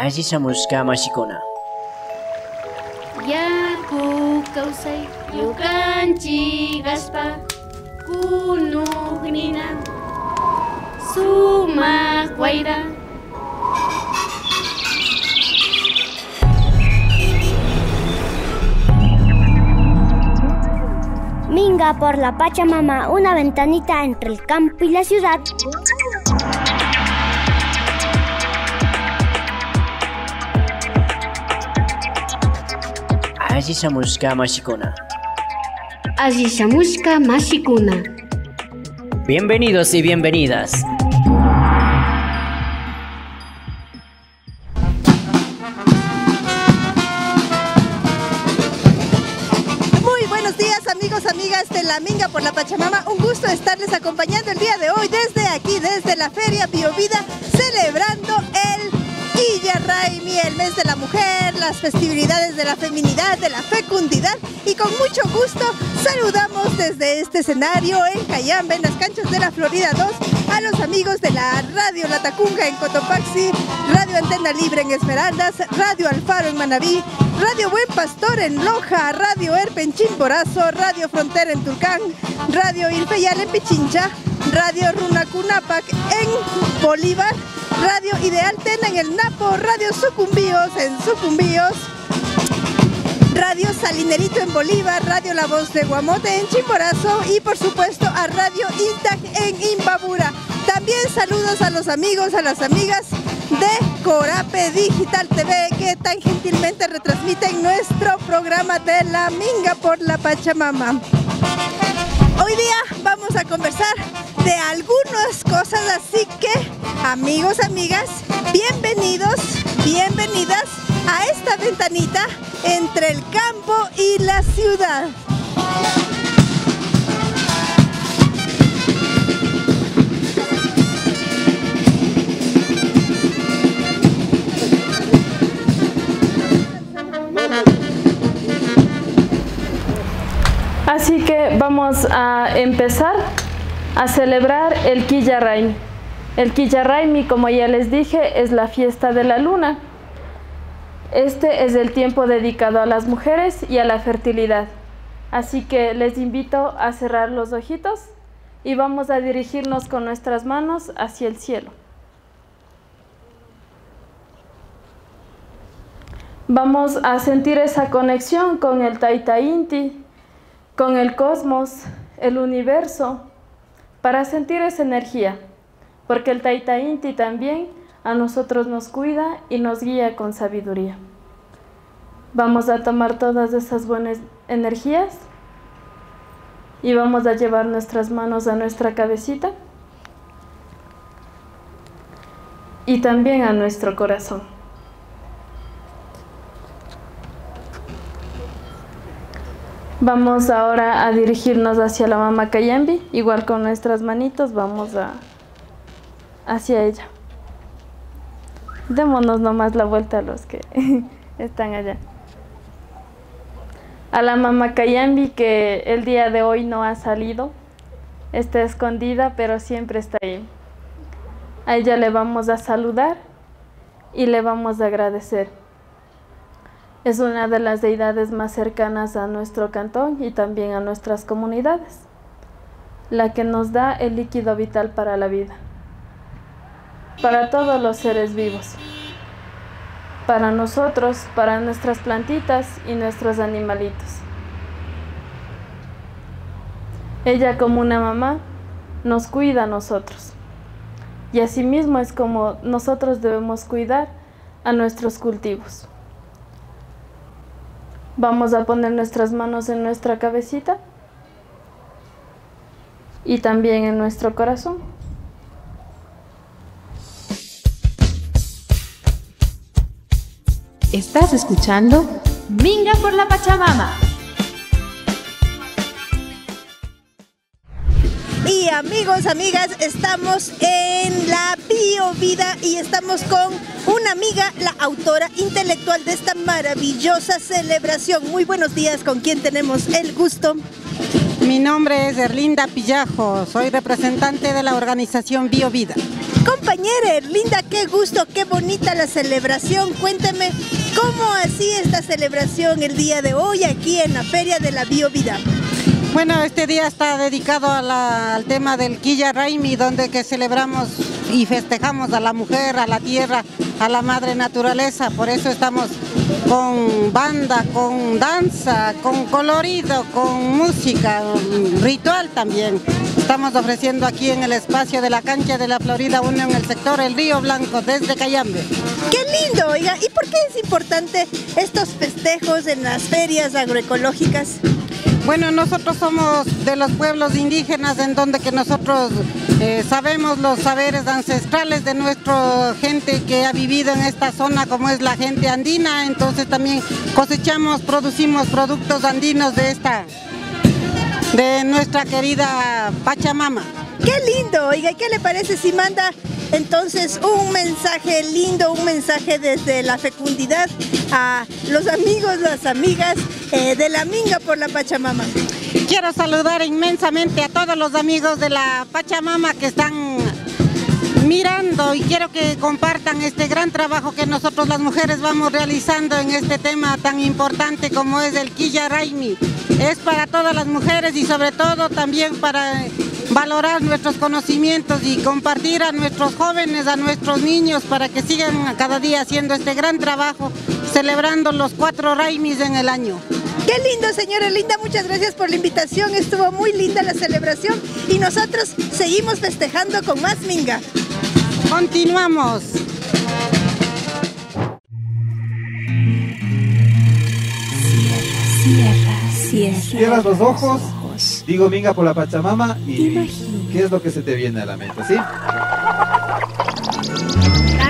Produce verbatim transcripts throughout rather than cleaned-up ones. Aji samuska masikona. Yaku kausai yukanchi gaspa kunugnina suma guaira. Minga por la Pachamama, una ventanita entre el campo y la ciudad. Así samuska masikuna. Así samuska masikuna. Bienvenidos y bienvenidas. Minga por la Pachamama, un gusto estarles acompañando el día de hoy desde aquí, desde la Feria Biovida, celebrando el Killa Raymi, el mes de la mujer, las festividades de la feminidad, de la fecundidad, y con mucho gusto saludamos desde este escenario en Cayambe, en las canchas de la Florida dos, a los amigos de la Radio Latacunga en Cotopaxi, Radio Antena Libre en Esmeraldas, Radio Alfaro en Manabí, Radio Buen Pastor en Loja, Radio Herpe en Chimborazo, Radio Frontera en Turcán, Radio Ilpeyal en Pichincha, Radio Runacunapac en Bolívar, Radio Ideal Tena en el Napo, Radio Sucumbíos en Sucumbíos, Radio Salinerito en Bolívar, Radio La Voz de Guamote en Chimborazo y por supuesto a Radio Intag en Imbabura. También saludos a los amigos, a las amigas de Corape Digital T V que tan gentilmente retransmiten nuestro programa de la Minga por la Pachamama. Hoy día vamos a conversar de algunas cosas, así que amigos, amigas, bienvenidos, bienvenidas a esta ventanita entre el campo y la ciudad. Así que vamos a empezar a celebrar el Killa Raymi. El Killa Raymi, como ya les dije, es la fiesta de la luna. Este es el tiempo dedicado a las mujeres y a la fertilidad. Así que les invito a cerrar los ojitos y vamos a dirigirnos con nuestras manos hacia el cielo. Vamos a sentir esa conexión con el Taita Inti, con el cosmos, el universo, para sentir esa energía, porque el Taita Inti también a nosotros nos cuida y nos guía con sabiduría. Vamos a tomar todas esas buenas energías y vamos a llevar nuestras manos a nuestra cabecita y también a nuestro corazón. Vamos ahora a dirigirnos hacia la Mamá Cayambi, igual con nuestras manitos vamos a, hacia ella. Démonos nomás la vuelta a los que están allá. A la Mamá Cayambi, que el día de hoy no ha salido, está escondida pero siempre está ahí. A ella le vamos a saludar y le vamos a agradecer. Es una de las deidades más cercanas a nuestro cantón y también a nuestras comunidades, la que nos da el líquido vital para la vida, para todos los seres vivos, para nosotros, para nuestras plantitas y nuestros animalitos. Ella, como una mamá, nos cuida a nosotros y asimismo es como nosotros debemos cuidar a nuestros cultivos. Vamos a poner nuestras manos en nuestra cabecita y también en nuestro corazón. ¿Estás escuchando? Minga por la Pachamama. Y amigos, amigas, estamos en la Biovida y estamos con una amiga, la autora intelectual de esta maravillosa celebración. Muy buenos días, ¿con quién tenemos el gusto? Mi nombre es Erlinda Pillajo, soy representante de la organización Biovida. Compañera Erlinda, qué gusto, qué bonita la celebración. Cuénteme, ¿cómo así esta celebración el día de hoy aquí en la Feria de la Biovida? Bueno, este día está dedicado a la, al tema del Killa Raymi, donde que celebramos y festejamos a la mujer, a la tierra, a la madre naturaleza. Por eso estamos con banda, con danza, con colorido, con música, ritual también. Estamos ofreciendo aquí en el espacio de la cancha de la Florida uno en el sector El Río Blanco, desde Cayambe. ¡Qué lindo! Oiga, ¿y por qué es importante estos festejos en las ferias agroecológicas? Bueno, nosotros somos de los pueblos indígenas, en donde que nosotros eh, sabemos los saberes ancestrales de nuestra gente que ha vivido en esta zona, como es la gente andina. Entonces también cosechamos, producimos productos andinos de esta, de nuestra querida Pachamama. ¡Qué lindo! Oiga, ¿qué le parece si manda entonces un mensaje lindo, un mensaje desde la fecundidad a los amigos, las amigas eh, de la Minga por la Pachamama? Quiero saludar inmensamente a todos los amigos de la Pachamama que están mirando, y quiero que compartan este gran trabajo que nosotros las mujeres vamos realizando en este tema tan importante como es el Killa Raymi. Es para todas las mujeres y sobre todo también para valorar nuestros conocimientos y compartir a nuestros jóvenes, a nuestros niños, para que sigan cada día haciendo este gran trabajo, celebrando los cuatro Raymis en el año. ¡Qué lindo, señora Linda! Muchas gracias por la invitación, estuvo muy linda la celebración y nosotros seguimos festejando con más Minga. Continuamos. Cierra, cierra, cierra. Cierras los ojos, digo Minga por la Pachamama y qué es lo que se te viene a la mente, ¿sí? La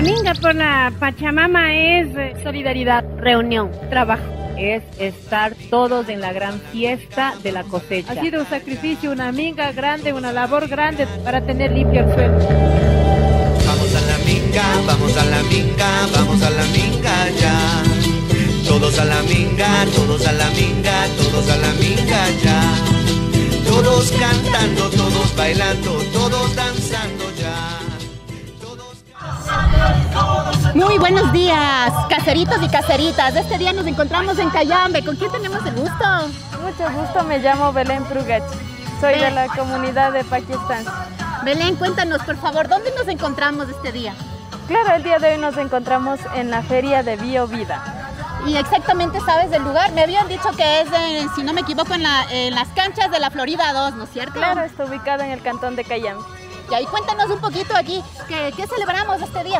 Minga por la Pachamama es solidaridad, reunión, trabajo. Es estar todos en la gran fiesta de la cosecha. Ha sido un sacrificio, una minga grande, una labor grande para tener limpio el suelo. Vamos a la minga, vamos a la minga, vamos a la minga ya. Todos a la minga, todos a la minga, todos a la minga ya. Todos cantando, todos bailando, todos danzando ya. Muy buenos días, caseritos y caseritas. Este día nos encontramos en Cayambe. ¿Con quién tenemos el gusto? Mucho gusto, me llamo Belén Prugach. Soy Belén. De la comunidad de Paquistancia. Belén, cuéntanos por favor, ¿dónde nos encontramos este día? Claro, el día de hoy nos encontramos en la Feria de Biovida. ¿Y exactamente sabes del lugar? Me habían dicho que es, en, si no me equivoco, en, la, en las canchas de la Florida dos, ¿no es cierto? Claro, está ubicada en el cantón de Cayambe. Y ahí cuéntanos un poquito aquí, ¿qué, qué celebramos este día?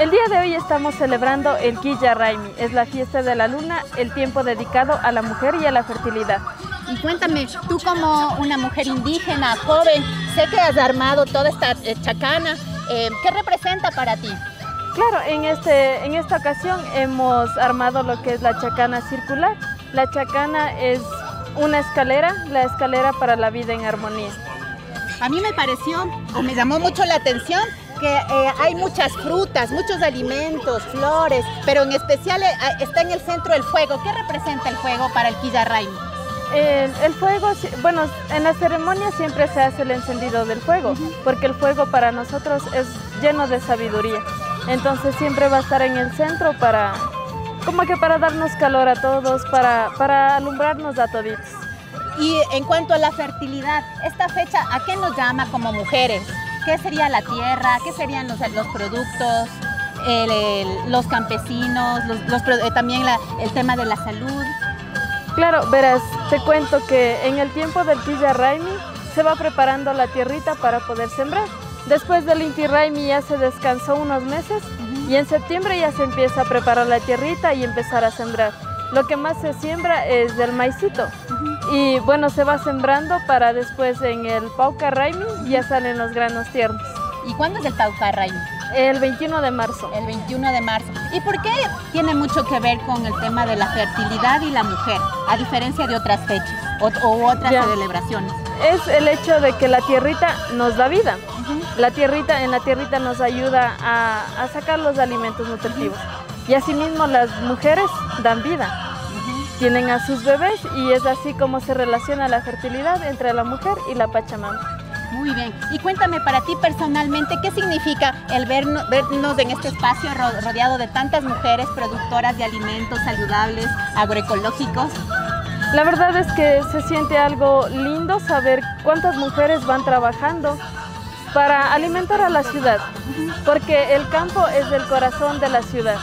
El día de hoy estamos celebrando el Killa Raymi, es la fiesta de la luna, el tiempo dedicado a la mujer y a la fertilidad. Y cuéntame, tú como una mujer indígena, joven, sé que has armado toda esta chacana, eh, ¿qué representa para ti? Claro, en, este, en esta ocasión hemos armado lo que es la chacana circular. La chacana es una escalera, la escalera para la vida en armonía. A mí me pareció, o me llamó mucho la atención, que eh, hay muchas frutas, muchos alimentos, flores, pero en especial eh, está en el centro el fuego. ¿Qué representa el fuego para el Killa Raymi? El, el fuego, bueno, en la ceremonia siempre se hace el encendido del fuego, uh-huh. porque el fuego para nosotros es lleno de sabiduría. Entonces siempre va a estar en el centro para, como que para darnos calor a todos, para, para alumbrarnos a toditos. Y en cuanto a la fertilidad, esta fecha, ¿a qué nos llama como mujeres? ¿Qué sería la tierra? ¿Qué serían los, los productos? El, el, los campesinos, los, los, eh, también la, el tema de la salud. Claro, verás, te cuento que en el tiempo del Killa Raymi se va preparando la tierrita para poder sembrar. Después del Inti Raymi ya se descansó unos meses uh-huh. y en septiembre ya se empieza a preparar la tierrita y empezar a sembrar. Lo que más se siembra es el maicito uh-huh. y bueno, se va sembrando para después en el Pawkar Raymi uh-huh. ya salen los granos tiernos. ¿Y cuándo es el Pawkar Raymi? El veintiuno de marzo. El veintiuno de marzo. ¿Y por qué tiene mucho que ver con el tema de la fertilidad y la mujer, a diferencia de otras fechas o, o otras ya. celebraciones? Es el hecho de que la tierrita nos da vida. Uh-huh. La tierrita, en la tierrita nos ayuda a, a sacar los alimentos nutritivos. Uh-huh. Y asimismo las mujeres dan vida. Uh-huh. Tienen a sus bebés y es así como se relaciona la fertilidad entre la mujer y la Pachamama. Muy bien. Y cuéntame, para ti personalmente, ¿qué significa el vernos, vernos en este espacio rodeado de tantas mujeres productoras de alimentos saludables, agroecológicos? La verdad es que se siente algo lindo saber cuántas mujeres van trabajando para alimentar a la ciudad, porque el campo es el corazón de la ciudad.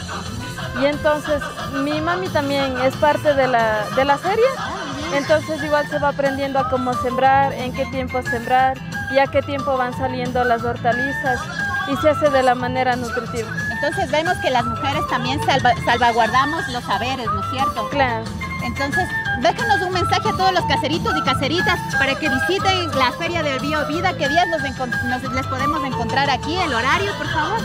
Y entonces mi mami también es parte de la, de la feria, entonces igual se va aprendiendo a cómo sembrar, en qué tiempo sembrar y a qué tiempo van saliendo las hortalizas, y se hace de la manera nutritiva. Entonces vemos que las mujeres también salva, salvaguardamos los saberes, ¿no es cierto? Claro. Entonces, déjanos un mensaje a todos los caseritos y caseritas para que visiten la Feria del Biovida. ¿Qué días nos, nos les podemos encontrar aquí? ¿El horario, por favor?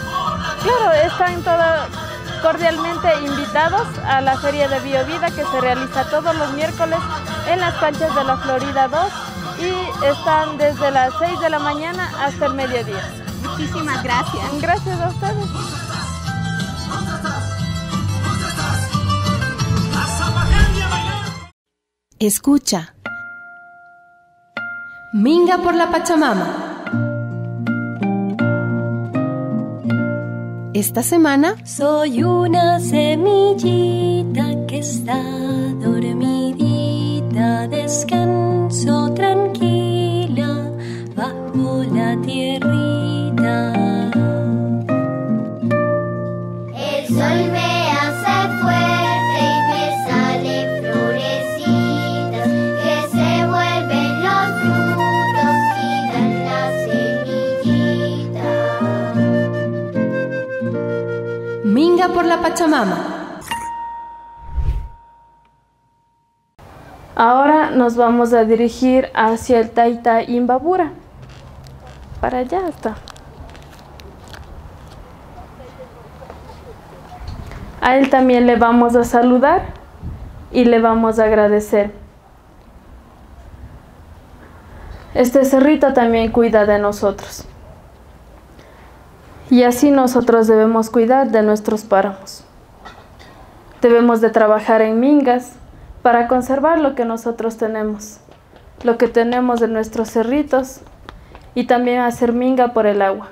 Claro, están todos cordialmente invitados a la Feria de Biovida, que se realiza todos los miércoles en las canchas de la Florida dos, y están desde las seis de la mañana hasta el mediodía. Muchísimas gracias. Gracias a ustedes. Escucha. Minga por la Pachamama. Esta semana, soy una semillita que está dormidita, descanso tranquila bajo la tierrita. El sol me hace fuerte. Minga por la Pachamama. Ahora nos vamos a dirigir hacia el Taita Imbabura. Para allá está. A él también le vamos a saludar y le vamos a agradecer. Este cerrito también cuida de nosotros. Y así nosotros debemos cuidar de nuestros páramos. Debemos de trabajar en mingas para conservar lo que nosotros tenemos, lo que tenemos de nuestros cerritos, y también hacer minga por el agua.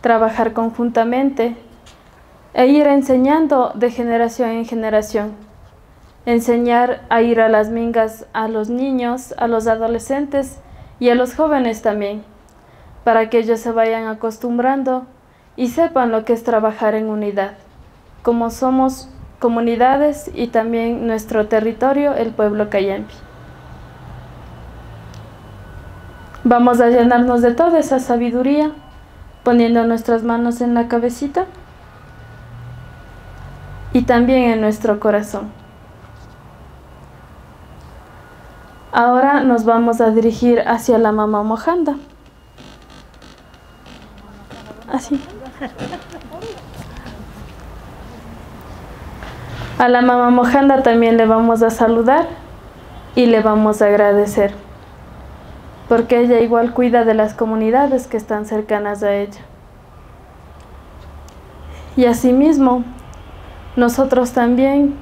Trabajar conjuntamente e ir enseñando de generación en generación. Enseñar a ir a las mingas a los niños, a los adolescentes y a los jóvenes también, para que ellos se vayan acostumbrando y sepan lo que es trabajar en unidad, como somos comunidades y también nuestro territorio, el pueblo Cayambe. Vamos a llenarnos de toda esa sabiduría, poniendo nuestras manos en la cabecita y también en nuestro corazón. Ahora nos vamos a dirigir hacia la Mamá Mojanda. Así. A la Mamá Mojanda también le vamos a saludar y le vamos a agradecer, porque ella igual cuida de las comunidades que están cercanas a ella. Y asimismo, nosotros también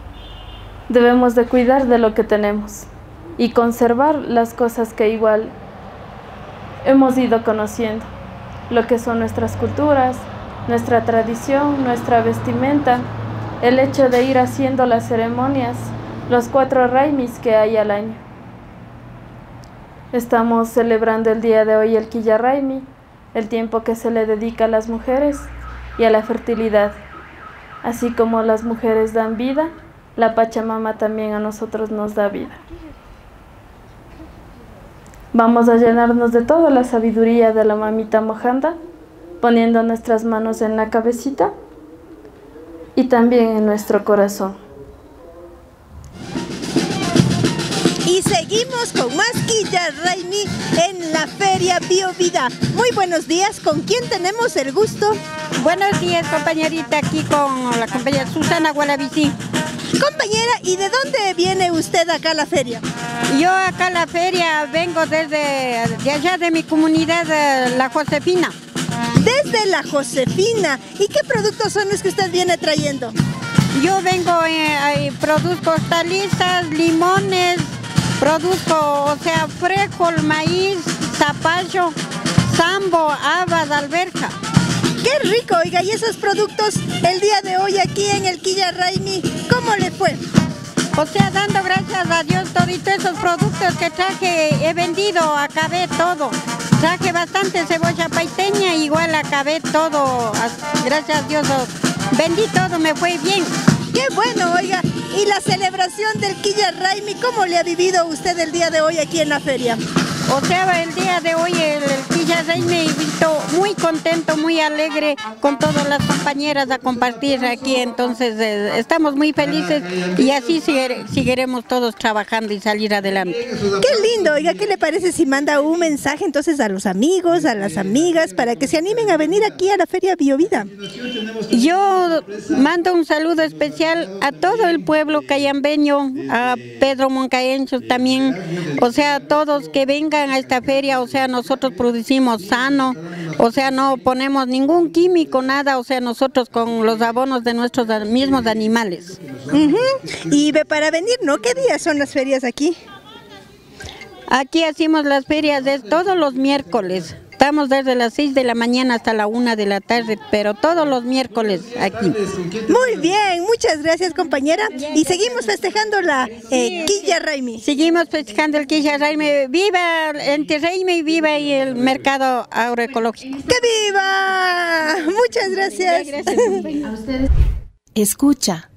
debemos de cuidar de lo que tenemos y conservar las cosas que igual hemos ido conociendo, lo que son nuestras culturas, nuestra tradición, nuestra vestimenta, el hecho de ir haciendo las ceremonias, los cuatro Raymis que hay al año. Estamos celebrando el día de hoy el Killa Raymi, el tiempo que se le dedica a las mujeres y a la fertilidad. Así como las mujeres dan vida, la Pachamama también a nosotros nos da vida. Vamos a llenarnos de toda la sabiduría de la mamita Mojanda, poniendo nuestras manos en la cabecita y también en nuestro corazón. Y seguimos con más Killa Raymi en la Feria Biovida. Muy buenos días, ¿con quién tenemos el gusto? Buenos días, compañerita, aquí con la compañera Susana Gualavici. Compañera, ¿y de dónde viene usted acá a la feria? Yo acá a la feria vengo desde de allá de mi comunidad, La Josefina. Desde La Josefina. ¿Y qué productos son los que usted viene trayendo? Yo vengo, eh, produzco hortalizas, limones, produzco, o sea, frijol, maíz, zapallo, rico, oiga, y esos productos el día de hoy aquí en el Killa Raymi, ¿cómo le fue? O sea, dando gracias a Dios, toditos esos productos que traje, he vendido, acabé todo. Traje bastante cebolla paiteña, igual acabé todo, gracias a Dios, vendí todo, me fue bien. ¡Qué bueno, oiga! Y la celebración del Killa Raymi, ¿cómo le ha vivido usted el día de hoy aquí en la feria? O sea, el día de hoy el Killa Raymi visto muy contento, muy alegre con todas las compañeras a compartir aquí, entonces eh, estamos muy felices y así sigue, seguiremos todos trabajando y salir adelante. ¡Qué lindo! Oiga, ¿qué le parece si manda un mensaje entonces a los amigos, a las amigas, para que se animen a venir aquí a la Feria Biovida? Yo mando un saludo especial a todo el pueblo cayambeño, a Pedro Moncaencho también, o sea, a todos que vengan a esta feria, o sea, nosotros producimos sano, o sea, no ponemos ningún químico, nada, o sea, nosotros con los abonos de nuestros mismos animales. Uh-huh. Y para venir, ¿no? ¿Qué días son las ferias aquí? Aquí hacemos las ferias de todos los miércoles. Estamos desde las seis de la mañana hasta la una de la tarde, pero todos los miércoles aquí. Muy bien, muchas gracias, compañera. Y seguimos festejando la eh, Killa Raymi. Seguimos festejando el Killa Raymi. ¡Viva Inti Raymi! ¡Viva el mercado agroecológico! ¡Que viva! Muchas gracias. Escucha.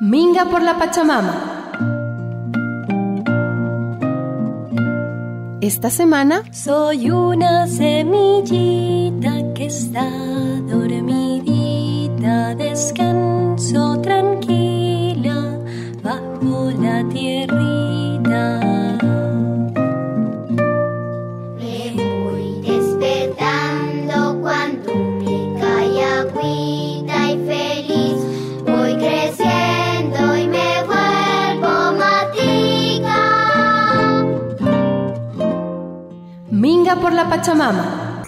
Minga por la Pachamama. Esta semana, soy una semillita que está dormidita, descanso tranquila bajo la tierrita. Me voy despertando cuando me cae agüita y feliz voy creciendo y me vuelvo matica. Minga por la Pachamama.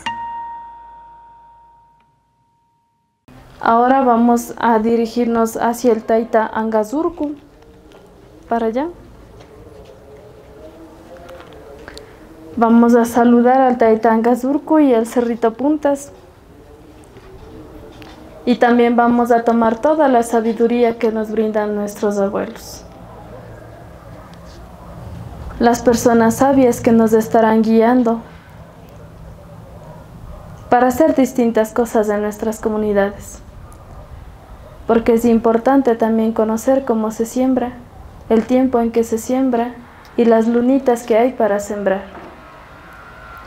Ahora vamos a dirigirnos hacia el Taita Angazurku. Para allá. Vamos a saludar al Taita Angazurku y al Cerrito Puntas. Y también vamos a tomar toda la sabiduría que nos brindan nuestros abuelos. Las personas sabias que nos estarán guiando para hacer distintas cosas en nuestras comunidades. Porque es importante también conocer cómo se siembra, el tiempo en que se siembra y las lunitas que hay para sembrar.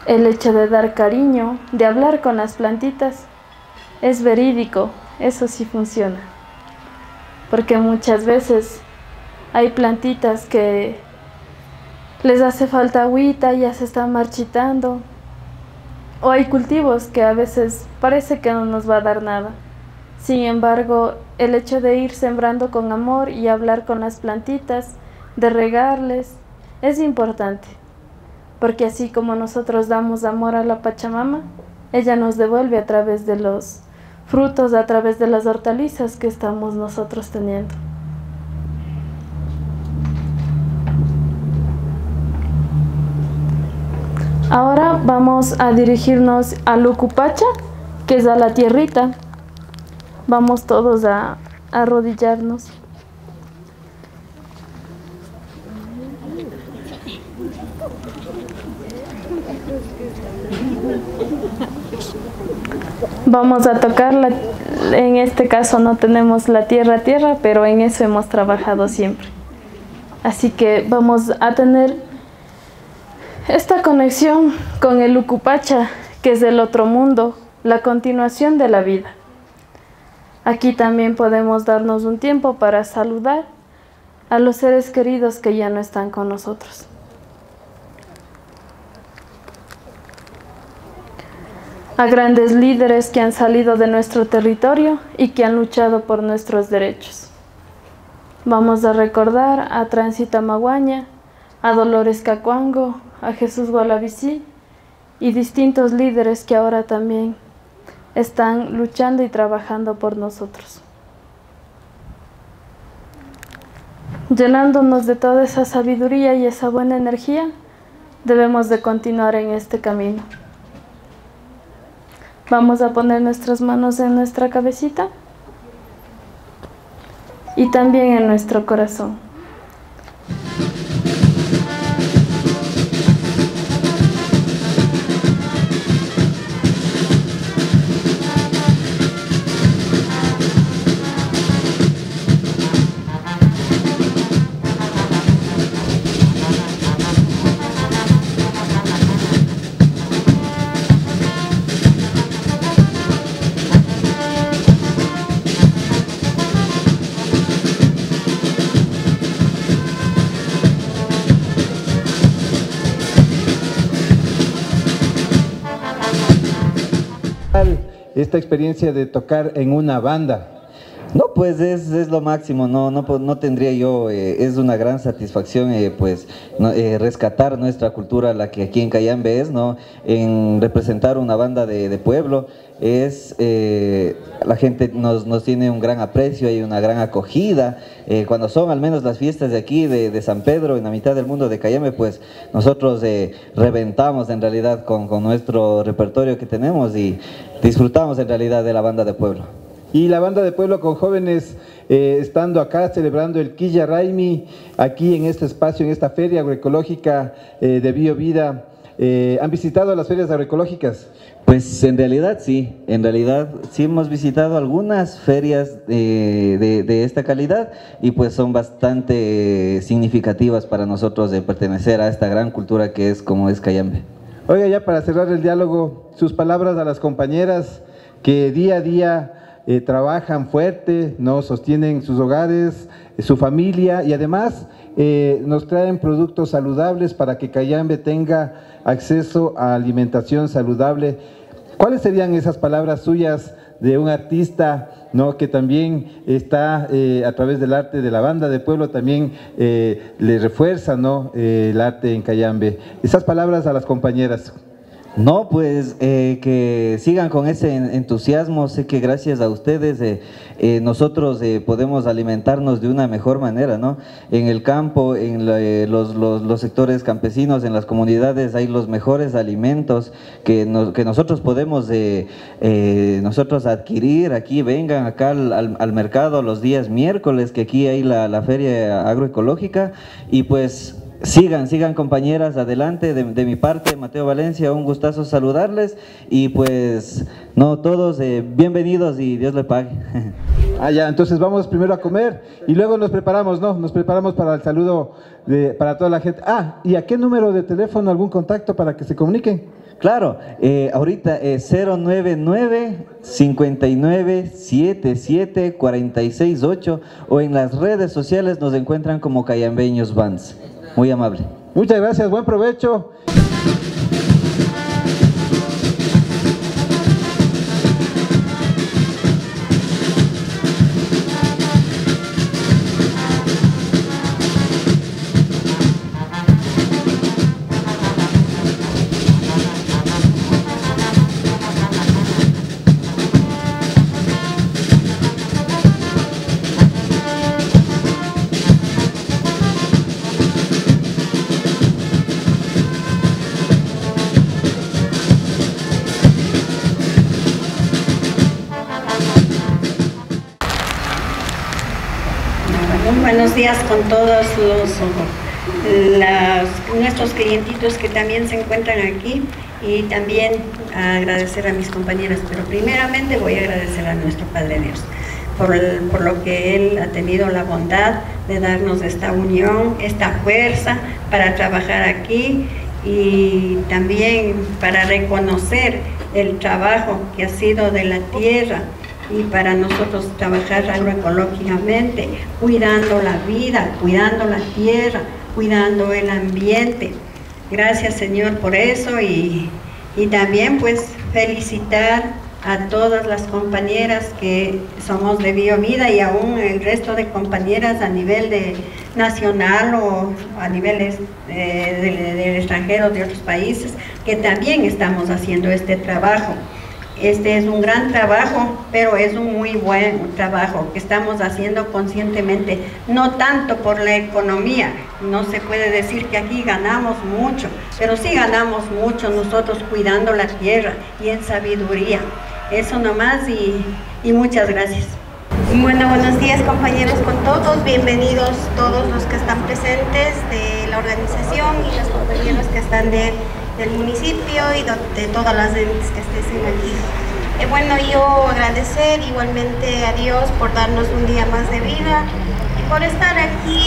El hecho de dar cariño, de hablar con las plantitas, es verídico, eso sí funciona. Porque muchas veces hay plantitas que les hace falta agüita, ya se están marchitando. O hay cultivos que a veces parece que no nos va a dar nada. Sin embargo, el hecho de ir sembrando con amor y hablar con las plantitas, de regarles, es importante. Porque así como nosotros damos amor a la Pachamama, ella nos devuelve a través de los frutos, a través de las hortalizas que estamos nosotros teniendo. Ahora vamos a dirigirnos a Lucupacha, que es a la tierrita. Vamos todos a, a arrodillarnos. Vamos a tocar, la, en este caso no tenemos la tierra tierra, pero en eso hemos trabajado siempre. Así que vamos a tener esta conexión con el Lucupacha, que es del otro mundo, la continuación de la vida. Aquí también podemos darnos un tiempo para saludar a los seres queridos que ya no están con nosotros. A grandes líderes que han salido de nuestro territorio y que han luchado por nuestros derechos. Vamos a recordar a Tránsito Maguaña, a Dolores Cacuango, a Jesús Gualavicí y distintos líderes que ahora también están luchando y trabajando por nosotros. Llenándonos de toda esa sabiduría y esa buena energía, debemos de continuar en este camino. Vamos a poner nuestras manos en nuestra cabecita y también en nuestro corazón. Esta experiencia de tocar en una banda. No, pues es, es lo máximo, no, no, no tendría yo, eh, es una gran satisfacción eh, pues, no, eh, rescatar nuestra cultura, la que aquí en Cayambe es, ¿no? En representar una banda de, de pueblo, es eh, la gente nos, nos tiene un gran aprecio y una gran acogida. Eh, cuando son al menos las fiestas de aquí, de, de San Pedro, en la mitad del mundo de Cayambe, pues nosotros eh, reventamos en realidad con, con nuestro repertorio que tenemos y disfrutamos en realidad de la banda de pueblo. Y la banda de pueblo con jóvenes eh, estando acá celebrando el Killa Raymi, aquí en este espacio, en esta feria agroecológica eh, de Biovida. Eh, ¿Han visitado las ferias agroecológicas? Pues en realidad sí, en realidad sí hemos visitado algunas ferias eh, de, de esta calidad y pues son bastante significativas para nosotros de pertenecer a esta gran cultura que es como es Cayambe. Oiga, ya para cerrar el diálogo, sus palabras a las compañeras que día a día Eh, trabajan fuerte, nos sostienen sus hogares, eh, su familia y además eh, nos traen productos saludables para que Cayambe tenga acceso a alimentación saludable. ¿Cuáles serían esas palabras suyas de un artista, ¿no?, que también está eh, a través del arte de la banda de pueblo, también eh, le refuerza, ¿no?, eh, el arte en Cayambe? Esas palabras a las compañeras. No, pues eh, que sigan con ese entusiasmo, sé que gracias a ustedes eh, eh, nosotros eh, podemos alimentarnos de una mejor manera, ¿no? En el campo, en la, eh, los, los, los sectores campesinos, en las comunidades hay los mejores alimentos que, nos, que nosotros podemos eh, eh, nosotros adquirir aquí. Vengan acá al, al, al mercado los días miércoles, que aquí hay la, la feria agroecológica y pues… Sigan, sigan compañeras, adelante. De, de mi parte, Mateo Valencia, un gustazo saludarles y pues, no, todos eh, bienvenidos y Dios les pague. Ah, ya, entonces vamos primero a comer y luego nos preparamos, ¿no? Nos preparamos para el saludo de, para toda la gente. Ah, ¿y a qué número de teléfono, algún contacto para que se comuniquen? Claro, eh, ahorita es cero nueve nueve, cincuenta y nueve, setenta y siete, cuarenta y seis, ocho o en las redes sociales nos encuentran como Cayambeños Bands. Muy amable. Muchas gracias, buen provecho. Días con todos los las, nuestros clientitos que también se encuentran aquí y también agradecer a mis compañeras, pero primeramente voy a agradecer a nuestro Padre Dios por, el, por lo que Él ha tenido la bondad de darnos esta unión, esta fuerza para trabajar aquí y también para reconocer el trabajo que ha sido de la tierra y para nosotros trabajar agroecológicamente, cuidando la vida, cuidando la tierra, cuidando el ambiente. Gracias, Señor, por eso y, y también pues felicitar a todas las compañeras que somos de Biovida y aún el resto de compañeras a nivel de nacional o a niveles eh, del de extranjero de otros países que también estamos haciendo este trabajo. Este es un gran trabajo, pero es un muy buen trabajo que estamos haciendo conscientemente, no tanto por la economía. No se puede decir que aquí ganamos mucho, pero sí ganamos mucho nosotros cuidando la tierra y en sabiduría. Eso nomás y, y muchas gracias. Bueno, buenos días compañeros con todos, bienvenidos todos los que están presentes de la organización y los compañeros que están de, del municipio y de, de todas las entes que estén aquí. Eh, bueno, yo agradecer igualmente a Dios por darnos un día más de vida y por estar aquí,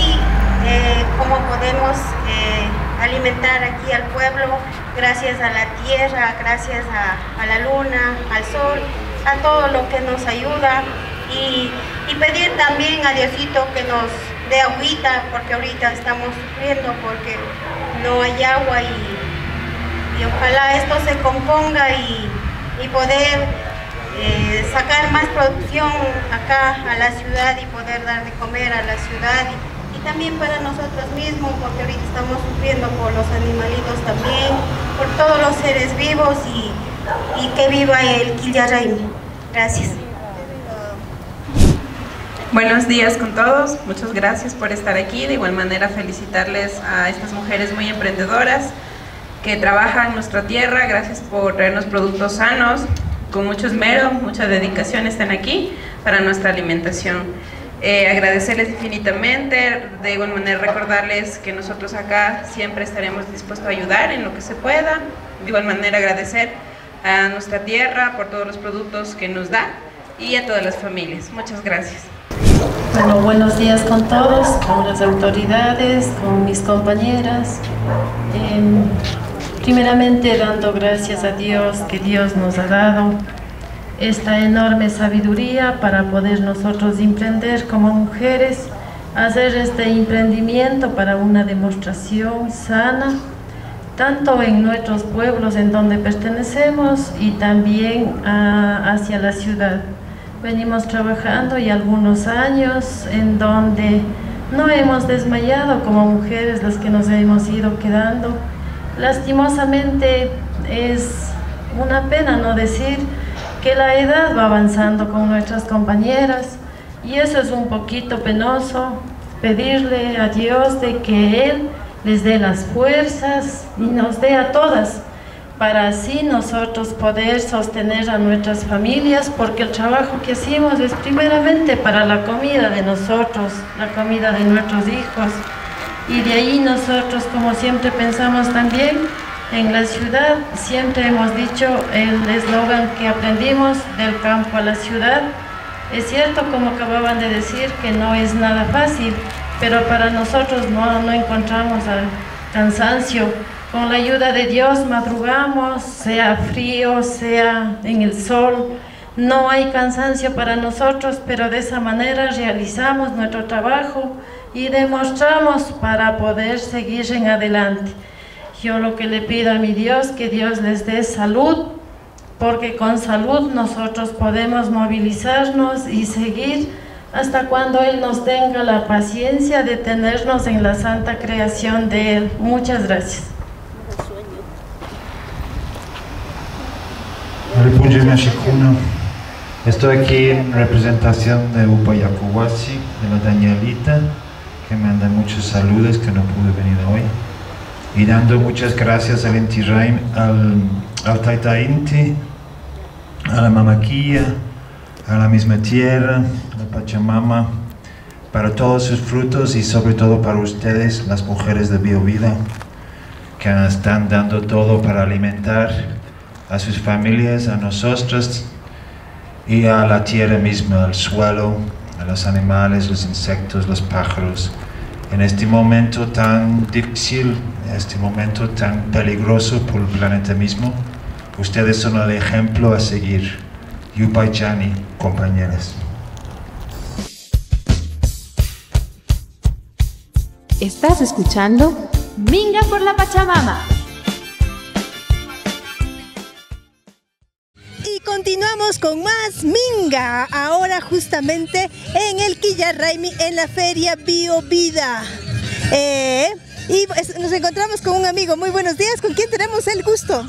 eh, como podemos eh, alimentar aquí al pueblo, gracias a la tierra, gracias a, a la luna, al sol, a todo lo que nos ayuda. Y, y pedir también a Diosito que nos dé agüita, porque ahorita estamos sufriendo porque no hay agua, y, y ojalá esto se componga y, y poder eh, sacar más producción acá a la ciudad y poder dar de comer a la ciudad y, y también para nosotros mismos, porque ahorita estamos sufriendo por los animalitos también, por todos los seres vivos y, y que viva el Killa Raymi. Gracias. Buenos días con todos, muchas gracias por estar aquí. De igual manera felicitarles a estas mujeres muy emprendedoras que trabajan en nuestra tierra. Gracias por traernos productos sanos, con mucho esmero, mucha dedicación están aquí para nuestra alimentación. Eh, agradecerles infinitamente, de igual manera recordarles que nosotros acá siempre estaremos dispuestos a ayudar en lo que se pueda. De igual manera agradecer a nuestra tierra por todos los productos que nos da y a todas las familias. Muchas gracias. Bueno, buenos días con todos, con las autoridades, con mis compañeras. Eh, primeramente dando gracias a Dios que Dios nos ha dado esta enorme sabiduría para poder nosotros emprender como mujeres, hacer este emprendimiento para una demostración sana, tanto en nuestros pueblos en donde pertenecemos y también a, hacia la ciudad. Venimos trabajando ya algunos años en donde no hemos desmayado como mujeres las que nos hemos ido quedando. Lastimosamente es una pena no decir que la edad va avanzando con nuestras compañeras y eso es un poquito penoso, pedirle a Dios de que Él les dé las fuerzas y nos dé a todas, para así nosotros poder sostener a nuestras familias, porque el trabajo que hacemos es primeramente para la comida de nosotros, la comida de nuestros hijos, y de ahí nosotros, como siempre pensamos también, en la ciudad siempre hemos dicho el eslogan que aprendimos, del campo a la ciudad. Es cierto, como acababan de decir, que no es nada fácil, pero para nosotros no, no encontramos cansancio. Con la ayuda de Dios madrugamos, sea frío, sea en el sol, no hay cansancio para nosotros, pero de esa manera realizamos nuestro trabajo y demostramos para poder seguir en adelante. Yo lo que le pido a mi Dios, que Dios les dé salud, porque con salud nosotros podemos movilizarnos y seguir hasta cuando Él nos tenga la paciencia de tenernos en la santa creación de Él. Muchas gracias. Estoy aquí en representación de Upayacuasi, de la Danielita, que me manda muchos saludos, que no pude venir hoy. Y dando muchas gracias al Inti Raymi, al, al Taita Inti, a la Mamaquilla, a la misma tierra, a la Pachamama, para todos sus frutos y sobre todo para ustedes, las mujeres de Biovida, que están dando todo para alimentar a sus familias, a nosotros y a la tierra misma, al suelo, a los animales, los insectos, los pájaros. En este momento tan difícil, en este momento tan peligroso por el planeta mismo, ustedes son el ejemplo a seguir. Yupaychani, compañeras. ¿Estás escuchando? Minga por la Pachamama. Continuamos con más Minga, ahora justamente en el Killa Raymi, en la Feria Biovida. Eh, y nos encontramos con un amigo. Muy buenos días, ¿con quién tenemos el gusto?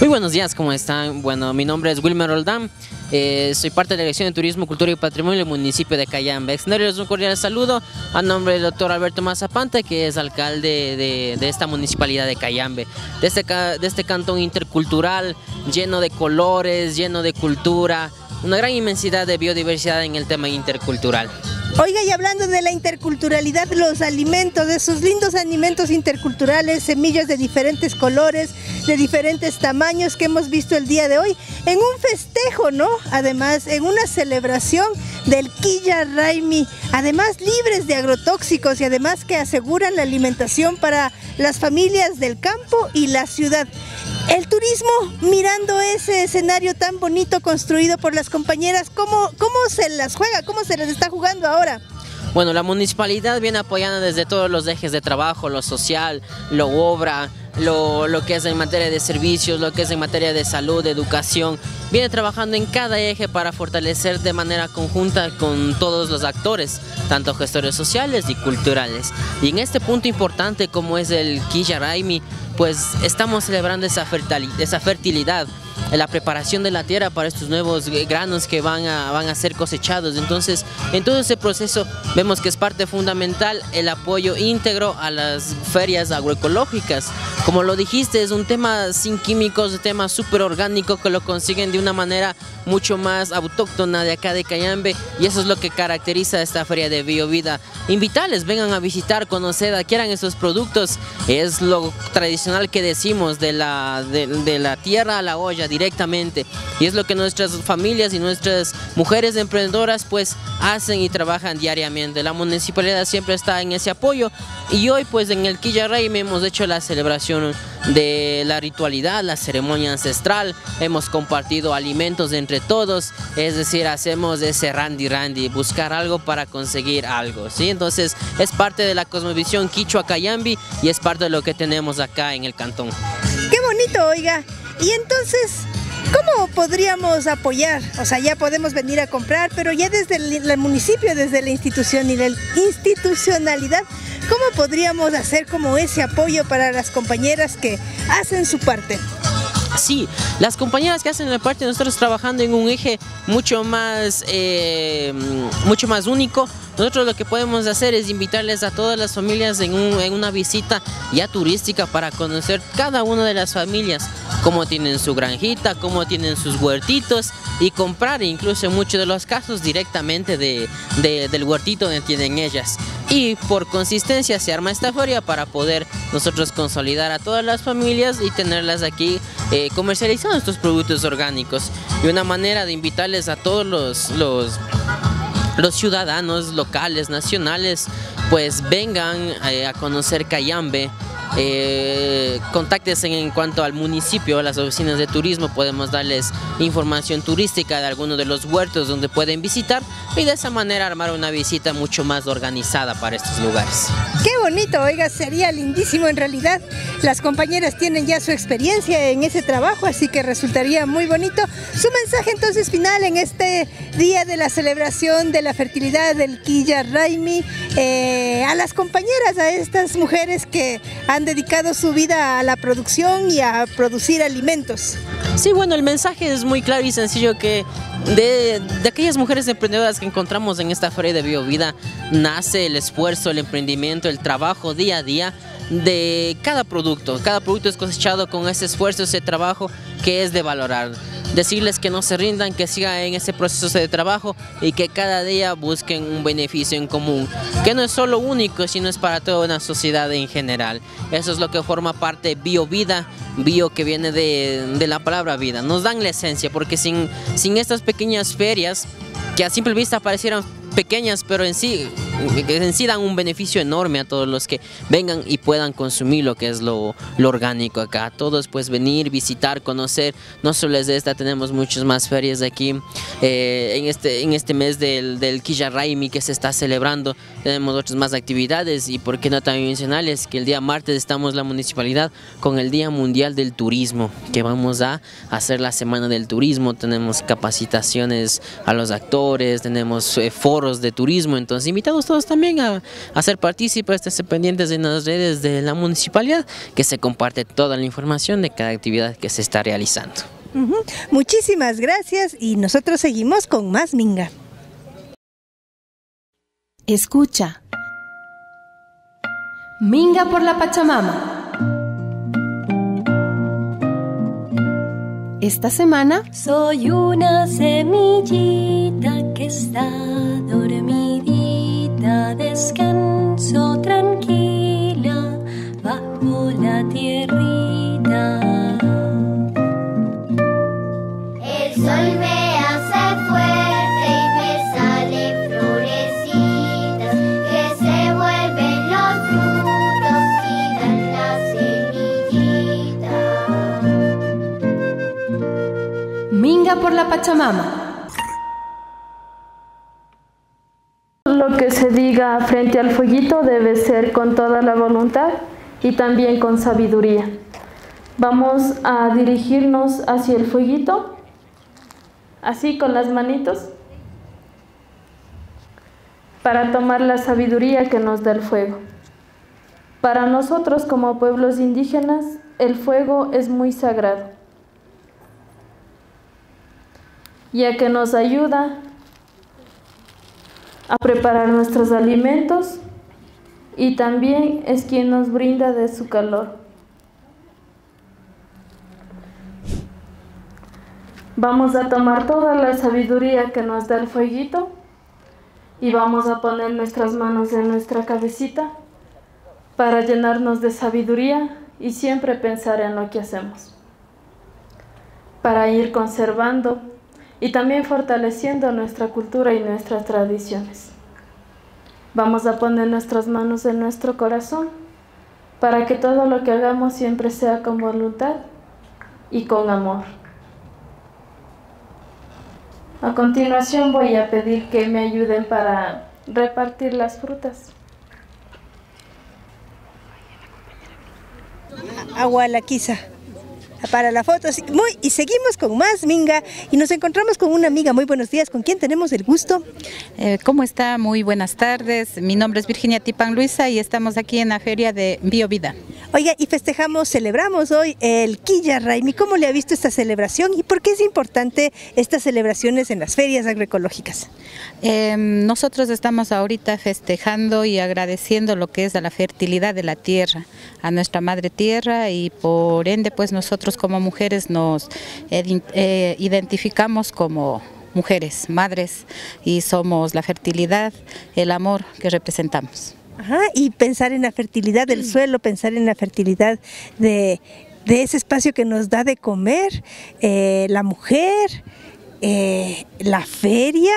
Muy buenos días, ¿cómo están? Bueno, mi nombre es Wilmer Roldán, eh, soy parte de la Dirección de Turismo, Cultura y Patrimonio del municipio de Cayambe. Extenderles un cordial saludo a nombre del doctor Alberto Mazapanta, que es alcalde de, de esta municipalidad de Cayambe, de este, de este cantón intercultural, lleno de colores, lleno de cultura, una gran inmensidad de biodiversidad en el tema intercultural. Oiga, y hablando de la interculturalidad, los alimentos, de esos lindos alimentos interculturales, semillas de diferentes colores, de diferentes tamaños que hemos visto el día de hoy, en un festejo, ¿no? Además, en una celebración del Killa Raymi, además libres de agrotóxicos y además que aseguran la alimentación para las familias del campo y la ciudad. El turismo, mirando ese escenario tan bonito construido por las compañeras, ¿cómo, cómo se las juega? ¿Cómo se las está jugando ahora? Bueno, la municipalidad viene apoyando desde todos los ejes de trabajo, lo social, lo obra, lo, lo que es en materia de servicios, lo que es en materia de salud, de educación. Viene trabajando en cada eje para fortalecer de manera conjunta con todos los actores, tanto gestores sociales y culturales. Y en este punto importante como es el Killa Raymi, pues estamos celebrando esa fertilidad, la preparación de la tierra para estos nuevos granos que van a, van a ser cosechados. Entonces, en todo ese proceso vemos que es parte fundamental el apoyo íntegro a las ferias agroecológicas. Como lo dijiste, es un tema sin químicos, un tema súper orgánico que lo consiguen de una manera mucho más autóctona de acá de Cayambe, y eso es lo que caracteriza esta feria de Biovida. Invitarles, vengan a visitar, conocer, adquieran estos productos. Es lo tradicional que decimos, de la, de, de la tierra a la olla, directamente, y es lo que nuestras familias y nuestras mujeres emprendedoras pues hacen y trabajan diariamente. La municipalidad siempre está en ese apoyo, y hoy pues en el Killa Raymi hemos hecho la celebración de la ritualidad, la ceremonia ancestral, hemos compartido alimentos entre todos, es decir, hacemos ese randy randy, buscar algo para conseguir algo, ¿sí? Entonces es parte de la cosmovisión quichua cayambi y es parte de lo que tenemos acá en el cantón. ¡Qué bonito, oiga! Y entonces, ¿cómo podríamos apoyar? O sea, ya podemos venir a comprar, pero ya desde el, el municipio, desde la institución y la institucionalidad, ¿cómo podríamos hacer como ese apoyo para las compañeras que hacen su parte? Sí, las compañeras que hacen la parte, nosotros trabajando en un eje mucho más, eh, mucho más único. Nosotros lo que podemos hacer es invitarles a todas las familias en, un, en una visita ya turística para conocer cada una de las familias, cómo tienen su granjita, cómo tienen sus huertitos, y comprar incluso en muchos de los casos directamente de, de, del huertito donde tienen ellas. Y por consistencia se arma esta feria para poder nosotros consolidar a todas las familias y tenerlas aquí eh, comercializando estos productos orgánicos. Y una manera de invitarles a todos los... los Los ciudadanos locales, nacionales, pues vengan eh, a conocer Cayambe, eh, contáctense en cuanto al municipio, a las oficinas de turismo, podemos darles información turística de algunos de los huertos donde pueden visitar, y de esa manera armar una visita mucho más organizada para estos lugares. ¡Qué bonito! Oiga, sería lindísimo en realidad. Las compañeras tienen ya su experiencia en ese trabajo, así que resultaría muy bonito. Su mensaje entonces final en este día de la celebración de la fertilidad del Killa Raymi, eh, a las compañeras, a estas mujeres que han dedicado su vida a la producción y a producir alimentos. Sí, bueno, el mensaje es muy claro y sencillo, que de, de aquellas mujeres emprendedoras que encontramos en esta feria de Biovida nace el esfuerzo, el emprendimiento, el trabajo día a día de cada producto. Cada producto es cosechado con ese esfuerzo, ese trabajo que es de valorar. Decirles que no se rindan, que sigan en ese proceso de trabajo y que cada día busquen un beneficio en común, que no es solo único, sino es para toda una sociedad en general. Eso es lo que forma parte de Biovida, bio que viene de, de la palabra vida. Nos dan la esencia, porque sin, sin estas pequeñas ferias, que a simple vista parecieran pequeñas, pero en sí, en sí dan un beneficio enorme a todos los que vengan y puedan consumir lo que es lo, lo orgánico acá. A todos pues venir, visitar, conocer. No solo es de esta, tenemos muchas más ferias de aquí. Eh, en, este, en este mes del, del Killa Raymi que se está celebrando, tenemos otras más actividades, y por qué no también mencionarles que el día martes estamos la municipalidad con el Día Mundial del Turismo, que vamos a hacer la Semana del Turismo. Tenemos capacitaciones a los actores, tenemos eh, foros de turismo, entonces invitados todos también a, a ser partícipes, a ser pendientes en las redes de la municipalidad, que se comparte toda la información de cada actividad que se está realizando. Uh-huh. Muchísimas gracias y nosotros seguimos con más Minga. Escucha. Minga por la Pachamama. Esta semana, soy una semillita que está dormidita, descanso tranquila bajo la tierrita. El sol me hace fuerte. Por la Pachamama. Lo que se diga frente al fueguito debe ser con toda la voluntad y también con sabiduría. Vamos a dirigirnos hacia el fueguito, así con las manitos, para tomar la sabiduría que nos da el fuego. Para nosotros como pueblos indígenas, el fuego es muy sagrado, ya que nos ayuda a preparar nuestros alimentos y también es quien nos brinda de su calor. Vamos a tomar toda la sabiduría que nos da el fueguito y vamos a poner nuestras manos en nuestra cabecita para llenarnos de sabiduría y siempre pensar en lo que hacemos, para ir conservando y también fortaleciendo nuestra cultura y nuestras tradiciones. Vamos a poner nuestras manos en nuestro corazón para que todo lo que hagamos siempre sea con voluntad y con amor. A continuación voy a pedir que me ayuden para repartir las frutas. Agua la quiza. Para la foto, muy, y seguimos con más Minga y nos encontramos con una amiga. Muy buenos días, ¿con quién tenemos el gusto? Eh, ¿Cómo está? Muy buenas tardes, mi nombre es Virginia Tipán Luisa y estamos aquí en la feria de Biovida. Oiga, y festejamos, celebramos hoy el Killa Raymi. ¿Cómo le ha visto esta celebración y por qué es importante estas celebraciones en las ferias agroecológicas? Eh, nosotros estamos ahorita festejando y agradeciendo lo que es a la fertilidad de la tierra, a nuestra madre tierra, y por ende pues nosotros como mujeres nos eh, identificamos como mujeres, madres, y somos la fertilidad, el amor que representamos. Ajá, y pensar en la fertilidad del suelo, pensar en la fertilidad de, de ese espacio que nos da de comer, eh, la mujer, eh, la feria,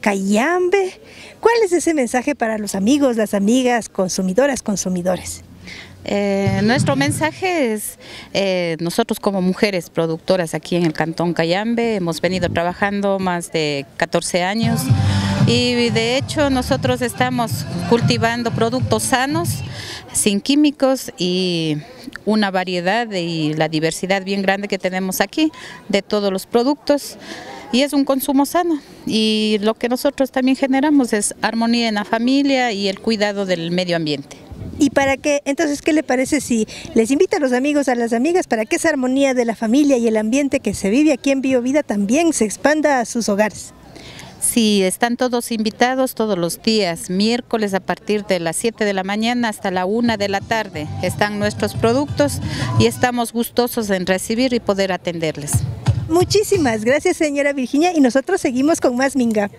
Cayambe. ¿Cuál es ese mensaje para los amigos, las amigas, consumidoras, consumidores? Eh, nuestro mensaje es, eh, nosotros como mujeres productoras aquí en el Cantón Cayambe hemos venido trabajando más de catorce años y de hecho nosotros estamos cultivando productos sanos, sin químicos, y una variedad y la diversidad bien grande que tenemos aquí de todos los productos. Y es un consumo sano, y lo que nosotros también generamos es armonía en la familia y el cuidado del medio ambiente. ¿Y para qué? Entonces, ¿qué le parece si les invita a los amigos, a las amigas, para que esa armonía de la familia y el ambiente que se vive aquí en Biovida también se expanda a sus hogares? Sí, están todos invitados todos los días, miércoles a partir de las siete de la mañana hasta la una de la tarde. Están nuestros productos y estamos gustosos en recibir y poder atenderles. Muchísimas gracias, señora Virginia, y nosotros seguimos con más Minga.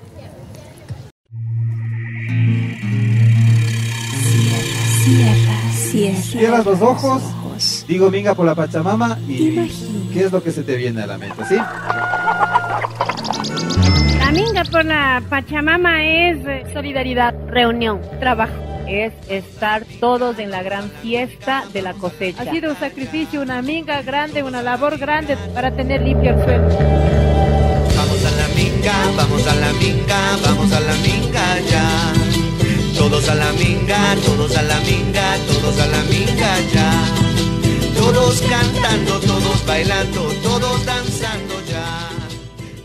Cierras los ojos, digo Minga por la Pachamama y qué es lo que se te viene a la mente, ¿sí? La Minga por la Pachamama es solidaridad, reunión, trabajo. Es estar todos en la gran fiesta de la cosecha. Ha sido un sacrificio, una Minga grande, una labor grande para tener limpio el suelo. Vamos a la Minga, vamos a la Minga, vamos a la Minga ya. Todos a la Minga, todos a la Minga, todos a la Minga ya. Todos cantando, todos bailando, todos danzando ya.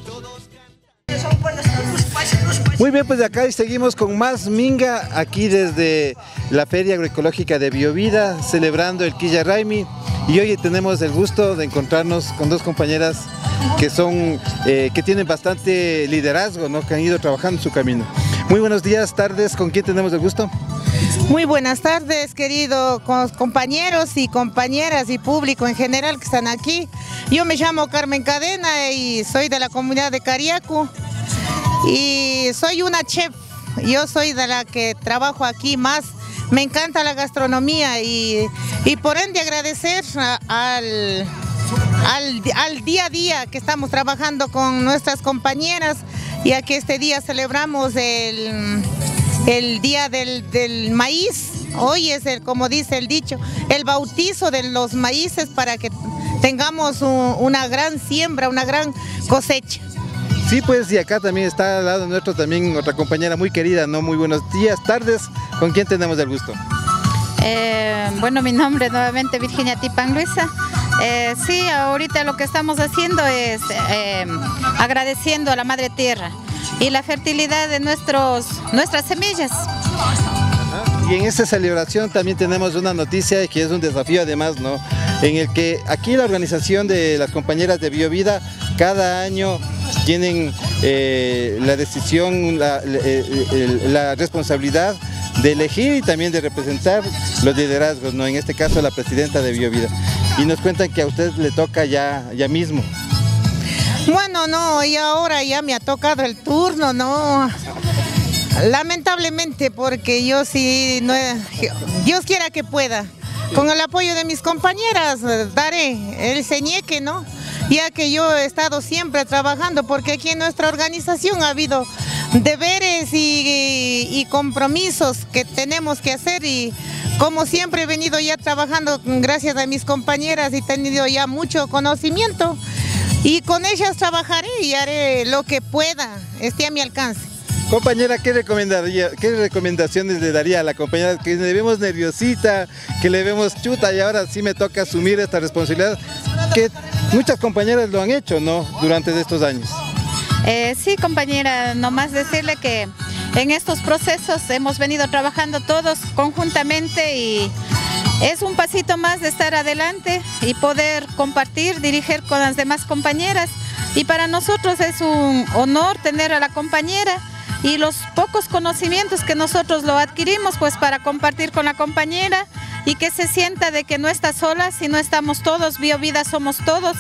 Todos cantando. Muy bien, pues de acá seguimos con más minga, aquí desde la Feria Agroecológica de Biovida, celebrando el Killa Raymi. Y hoy tenemos el gusto de encontrarnos con dos compañeras que son, eh, que tienen bastante liderazgo, ¿no? Que han ido trabajando su camino. Muy buenos días, tardes, ¿con quién tenemos el gusto? Muy buenas tardes, queridos compañeros y compañeras y público en general que están aquí. Yo me llamo Carmen Cadena y soy de la comunidad de Cariacu y soy una chef. Yo soy de la que trabajo aquí más. Me encanta la gastronomía y, y por ende agradecer a, al... Al, al día a día que estamos trabajando con nuestras compañeras, ya que este día celebramos el, el día del, del maíz. Hoy es, el, como dice el dicho, el bautizo de los maíces para que tengamos un, una gran siembra, una gran cosecha. Sí, pues, y acá también está al lado nuestro también otra compañera muy querida, ¿no? Muy buenos días, tardes, ¿con quién tenemos el gusto? Eh, bueno, mi nombre nuevamente Virginia Tipán Luisa. Eh, sí, ahorita lo que estamos haciendo es eh, agradeciendo a la Madre Tierra y la fertilidad de nuestros, nuestras semillas. Y en esta celebración también tenemos una noticia que es un desafío además, ¿no? En el que aquí la organización de las compañeras de Biovida cada año tienen eh, la decisión, la, la, la responsabilidad de elegir y también de representar los liderazgos, ¿no? En este caso la presidenta de Biovida. Y nos cuentan que a usted le toca ya, ya mismo. Bueno, no, y ahora ya me ha tocado el turno, ¿no? Lamentablemente, porque yo sí, no, Dios quiera que pueda. Con el apoyo de mis compañeras daré el señeque, ¿no? Ya que yo he estado siempre trabajando, porque aquí en nuestra organización ha habido deberes y, y, y compromisos que tenemos que hacer y como siempre he venido ya trabajando gracias a mis compañeras y he tenido ya mucho conocimiento y con ellas trabajaré y haré lo que pueda, esté a mi alcance. Compañera, ¿qué recomendaría, qué recomendaciones le daría a la compañera que le vemos nerviosita, que le vemos chuta y ahora sí me toca asumir esta responsabilidad que muchas compañeras lo han hecho, ¿no?, durante estos años? Eh, sí, compañera, nomás decirle que en estos procesos hemos venido trabajando todos conjuntamente y es un pasito más de estar adelante y poder compartir, dirigir con las demás compañeras. Y para nosotros es un honor tener a la compañera y los pocos conocimientos que nosotros lo adquirimos pues para compartir con la compañera y que se sienta de que no está sola, si no estamos todos, Biovida somos todos.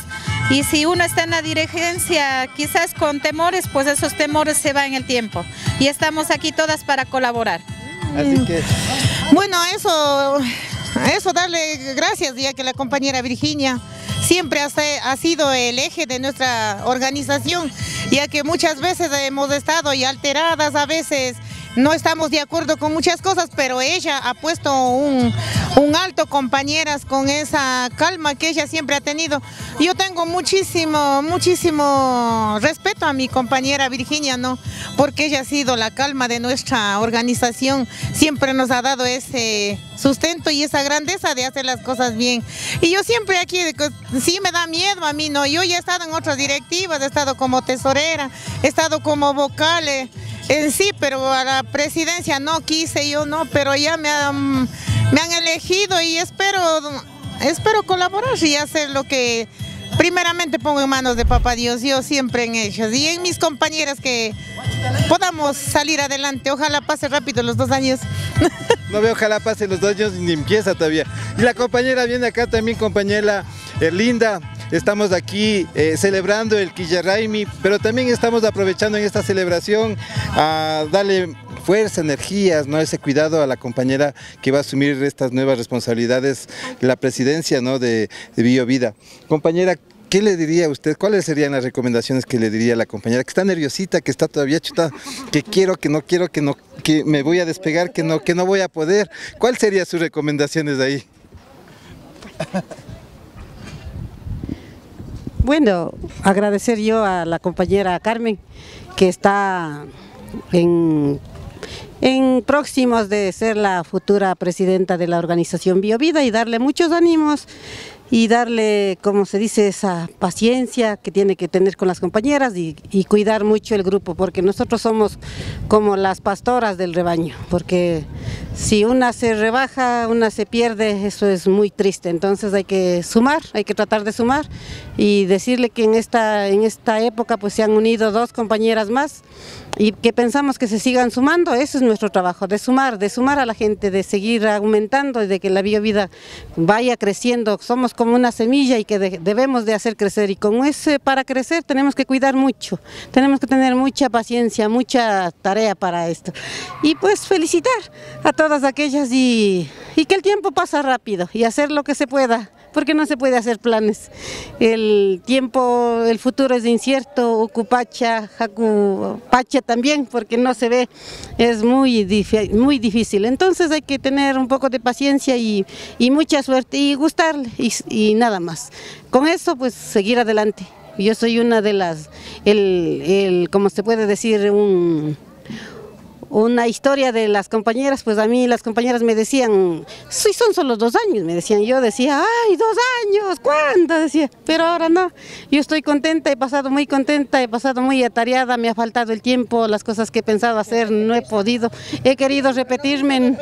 Y si uno está en la dirigencia, quizás con temores, pues esos temores se van en el tiempo. Y estamos aquí todas para colaborar. Así que... Bueno, eso, eso darle gracias, ya que la compañera Virginia siempre ha sido el eje de nuestra organización, ya que muchas veces hemos estado y alteradas, a veces no estamos de acuerdo con muchas cosas, pero ella ha puesto un... Un alto, compañeras, con esa calma que ella siempre ha tenido. Yo tengo muchísimo, muchísimo respeto a mi compañera Virginia, ¿no? Porque ella ha sido la calma de nuestra organización. Siempre nos ha dado ese sustento y esa grandeza de hacer las cosas bien. Y yo siempre aquí, sí me da miedo a mí, ¿no? Yo ya he estado en otras directivas, he estado como tesorera, he estado como vocal eh, en sí, pero a la presidencia no quise yo, ¿no? Pero ya me han... Me han elegido y espero, espero colaborar y hacer lo que primeramente pongo en manos de Papá Dios, yo siempre en ellos y en mis compañeras que podamos salir adelante. Ojalá pase rápido los dos años. No veo ojalá pase los dos años ni empieza todavía. Y la compañera viene acá también, compañera Erlinda. Estamos aquí eh, celebrando el Killa Raymi, pero también estamos aprovechando en esta celebración a darle fuerza, energías, ¿no?, ese cuidado a la compañera que va a asumir estas nuevas responsabilidades, la presidencia, ¿no?, de, de Biovida. Compañera, ¿qué le diría a usted? ¿Cuáles serían las recomendaciones que le diría a la compañera que está nerviosita, que está todavía chuta, que quiero, que no quiero, que no, que me voy a despegar, que no, que no voy a poder? ¿Cuáles serían sus recomendaciones de ahí? Bueno, agradecer yo a la compañera Carmen, que está en, en próximos de ser la futura presidenta de la organización Biovida y darle muchos ánimos y darle, como se dice, esa paciencia que tiene que tener con las compañeras y, y cuidar mucho el grupo, porque nosotros somos como las pastoras del rebaño, porque si una se rebaja, una se pierde, eso es muy triste. Entonces hay que sumar, hay que tratar de sumar y decirle que en esta, en esta época pues se han unido dos compañeras más y que pensamos que se sigan sumando. Eso es nuestro trabajo, de sumar, de sumar a la gente, de seguir aumentando y de que la Biovida vaya creciendo. Somos como una semilla y que de, debemos de hacer crecer, y con ese, para crecer tenemos que cuidar mucho, tenemos que tener mucha paciencia, mucha tarea para esto. Y pues felicitar a todas aquellas y, y que el tiempo pasa rápido y hacer lo que se pueda, porque no se puede hacer planes. El tiempo, el futuro es incierto, Ucupacha, Jacupacha también, porque no se ve, es muy, muy difícil. Entonces hay que tener un poco de paciencia y, y mucha suerte y gustar y, y nada más. Con eso pues seguir adelante. Yo soy una de las, el, el, como se puede decir, un... una historia de las compañeras. Pues a mí las compañeras me decían, sí, son solo dos años, me decían. Yo decía, ay, dos años, ¿cuándo? Decía, pero ahora no, yo estoy contenta, he pasado muy contenta, he pasado muy atareada, me ha faltado el tiempo, las cosas que he pensado hacer no he podido, he querido repetirme,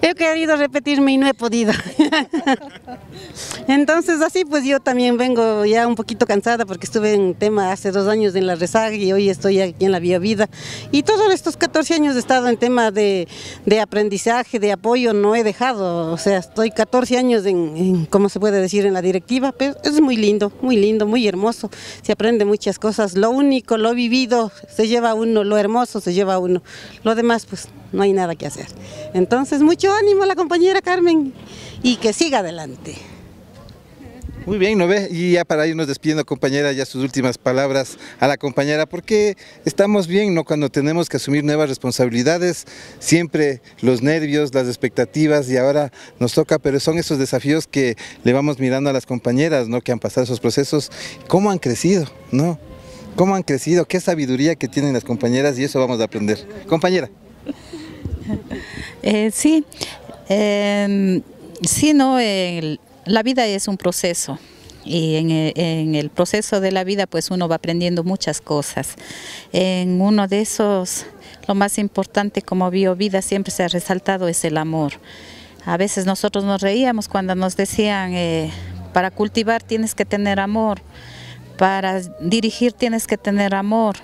he querido repetirme y no he podido. Entonces así pues yo también vengo ya un poquito cansada, porque estuve en tema hace dos años en la resaga y hoy estoy aquí en la Biovida, y todos estos catorce años de estado en tema de, de aprendizaje, de apoyo, no he dejado. O sea, estoy catorce años en, en, como se puede decir, en la directiva, pero es muy lindo, muy lindo, muy hermoso, se aprende muchas cosas. Lo único, lo vivido, se lleva uno, lo hermoso se lleva uno, lo demás pues no hay nada que hacer. Entonces mucho ánimo a la compañera Carmen y que siga adelante. Muy bien, ¿no ve? Y ya para irnos despidiendo, compañera, ya sus últimas palabras a la compañera, porque estamos bien, ¿no? Cuando tenemos que asumir nuevas responsabilidades, siempre los nervios, las expectativas, y ahora nos toca, pero son esos desafíos que le vamos mirando a las compañeras, ¿no? Que han pasado esos procesos, cómo han crecido, ¿no? Cómo han crecido, qué sabiduría que tienen las compañeras, y eso vamos a aprender. Compañera. Eh, sí, eh, sí, ¿no? El... La vida es un proceso, y en, en el proceso de la vida pues uno va aprendiendo muchas cosas. En uno de esos, lo más importante como Biovida siempre se ha resaltado es el amor. A veces nosotros nos reíamos cuando nos decían, eh, para cultivar tienes que tener amor, para dirigir tienes que tener amor,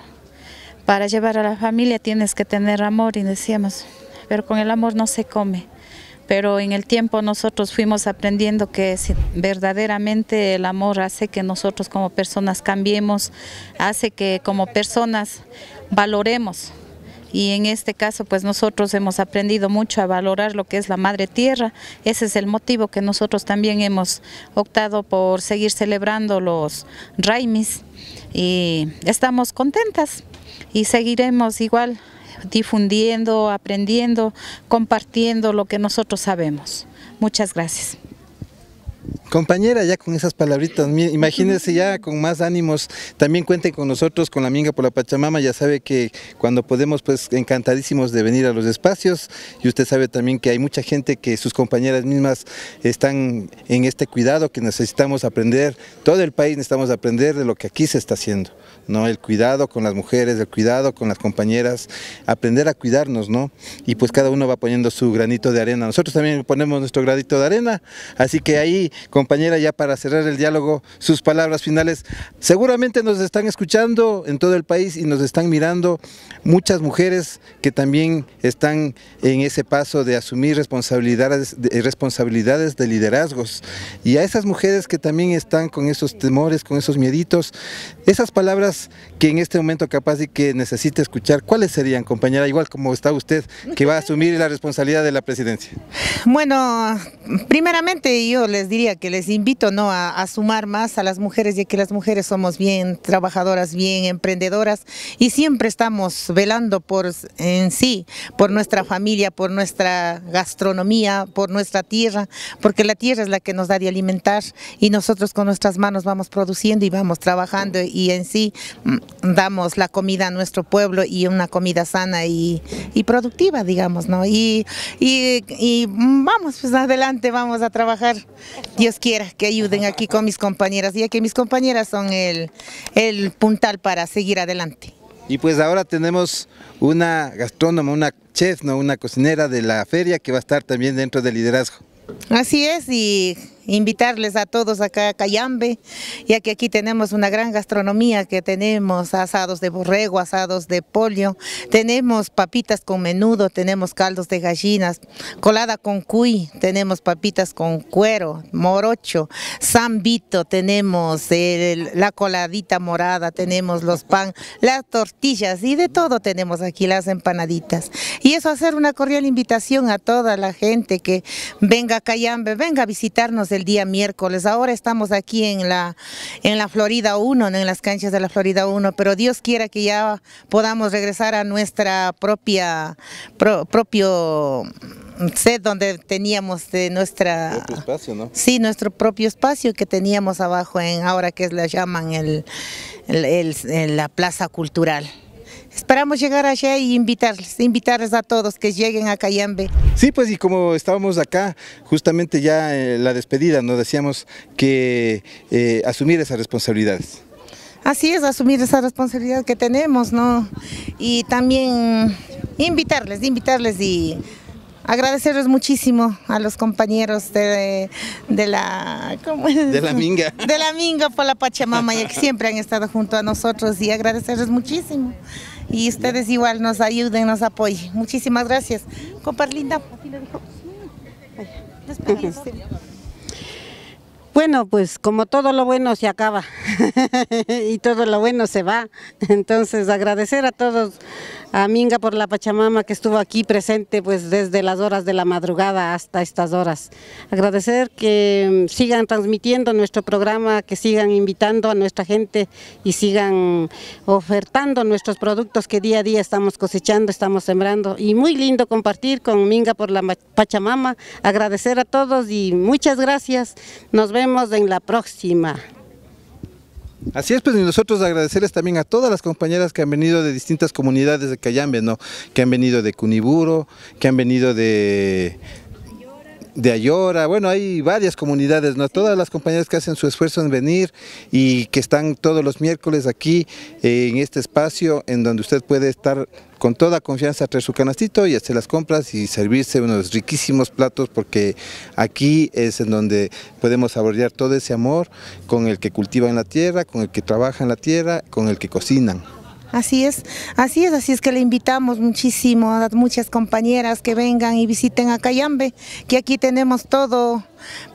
para llevar a la familia tienes que tener amor, y decíamos, pero con el amor no se come. Pero en el tiempo nosotros fuimos aprendiendo que verdaderamente el amor hace que nosotros como personas cambiemos, hace que como personas valoremos. Y en este caso pues nosotros hemos aprendido mucho a valorar lo que es la madre tierra. Ese es el motivo que nosotros también hemos optado por seguir celebrando los Raymis. Y estamos contentas y seguiremos igual difundiendo, aprendiendo, compartiendo lo que nosotros sabemos. Muchas gracias. Compañera, ya con esas palabritas, imagínense ya con más ánimos, también cuenten con nosotros, con la Minga por la Pachamama, ya sabe que cuando podemos, pues encantadísimos de venir a los espacios, y usted sabe también que hay mucha gente que sus compañeras mismas están en este cuidado, que necesitamos aprender, todo el país necesitamos aprender de lo que aquí se está haciendo, ¿no? El cuidado con las mujeres, el cuidado con las compañeras, aprender a cuidarnos, ¿no? Y pues cada uno va poniendo su granito de arena, nosotros también ponemos nuestro granito de arena, así que ahí, compañera, ya para cerrar el diálogo, sus palabras finales. Seguramente nos están escuchando en todo el país y nos están mirando muchas mujeres que también están en ese paso de asumir responsabilidades de, responsabilidades de liderazgos. Y a esas mujeres que también están con esos temores, con esos mieditos, esas palabras que en este momento capaz y que necesita escuchar, ¿cuáles serían, compañera? Igual como está usted, que va a asumir la responsabilidad de la presidencia. Bueno, primeramente yo les diría que les invito, ¿no?, a, a sumar más a las mujeres, ya que las mujeres somos bien trabajadoras, bien emprendedoras, y siempre estamos velando por en sí, por nuestra familia, por nuestra gastronomía, por nuestra tierra, porque la tierra es la que nos da de alimentar, y nosotros con nuestras manos vamos produciendo y vamos trabajando, y en sí damos la comida a nuestro pueblo, y una comida sana y, y productiva, digamos, ¿no? Y, y, y vamos, pues adelante, vamos a trabajar. Dios quiera que ayuden aquí con mis compañeras, ya que mis compañeras son el, el puntal para seguir adelante. Y pues ahora tenemos una gastrónoma, una chef, ¿no? Una cocinera de la feria que va a estar también dentro del liderazgo. Así es, y invitarles a todos acá a Cayambe, ya que aquí tenemos una gran gastronomía, que tenemos asados de borrego, asados de pollo, tenemos papitas con menudo, tenemos caldos de gallinas, colada con cuy, tenemos papitas con cuero, morocho, zambito, tenemos el, la coladita morada, tenemos los pan, las tortillas y de todo tenemos aquí, las empanaditas. Y eso, hacer una cordial invitación a toda la gente que venga a Cayambe, venga a visitarnos el el día miércoles. Ahora estamos aquí en la, en la Florida uno, en las canchas de la Florida uno, pero Dios quiera que ya podamos regresar a nuestra propia pro, propio set donde teníamos de nuestra propio espacio, ¿no? Sí, nuestro propio espacio que teníamos abajo en ahora que la llaman el, el, el, el, la plaza cultural. Esperamos llegar allá y invitarles, invitarles a todos que lleguen a Cayambe. Sí, pues y como estábamos acá, justamente ya en la despedida, nos decíamos que eh, asumir esas responsabilidades. Así es, asumir esa responsabilidad que tenemos, ¿no? Y también invitarles, invitarles y agradecerles muchísimo a los compañeros de, de la ¿cómo es? de la Minga de la Minga por la Pachamama, ya que siempre han estado junto a nosotros, y agradecerles muchísimo. Y ustedes igual nos ayuden, nos apoyen. Muchísimas gracias. Compar linda. Bueno, pues como todo lo bueno se acaba y todo lo bueno se va. Entonces agradecer a todos, a Minga por la Pachamama que estuvo aquí presente pues desde las horas de la madrugada hasta estas horas. Agradecer que sigan transmitiendo nuestro programa, que sigan invitando a nuestra gente y sigan ofertando nuestros productos que día a día estamos cosechando, estamos sembrando. Y muy lindo compartir con Minga por la Pachamama. Agradecer a todos y muchas gracias. Nos vemos en la próxima. Así es, pues, y nosotros agradecerles también a todas las compañeras que han venido de distintas comunidades de Cayambe, ¿no? Que han venido de Cuniburo, que han venido de... de Ayora, bueno, hay varias comunidades, ¿no? Todas las compañeras que hacen su esfuerzo en venir y que están todos los miércoles aquí eh, en este espacio en donde usted puede estar con toda confianza, traer su canastito y hacer las compras y servirse unos riquísimos platos, porque aquí es en donde podemos saborear todo ese amor con el que cultivan la tierra, con el que trabajan la tierra, con el que cocinan. Así es, así es, así es que le invitamos muchísimo a muchas compañeras que vengan y visiten a Cayambe, que aquí tenemos todo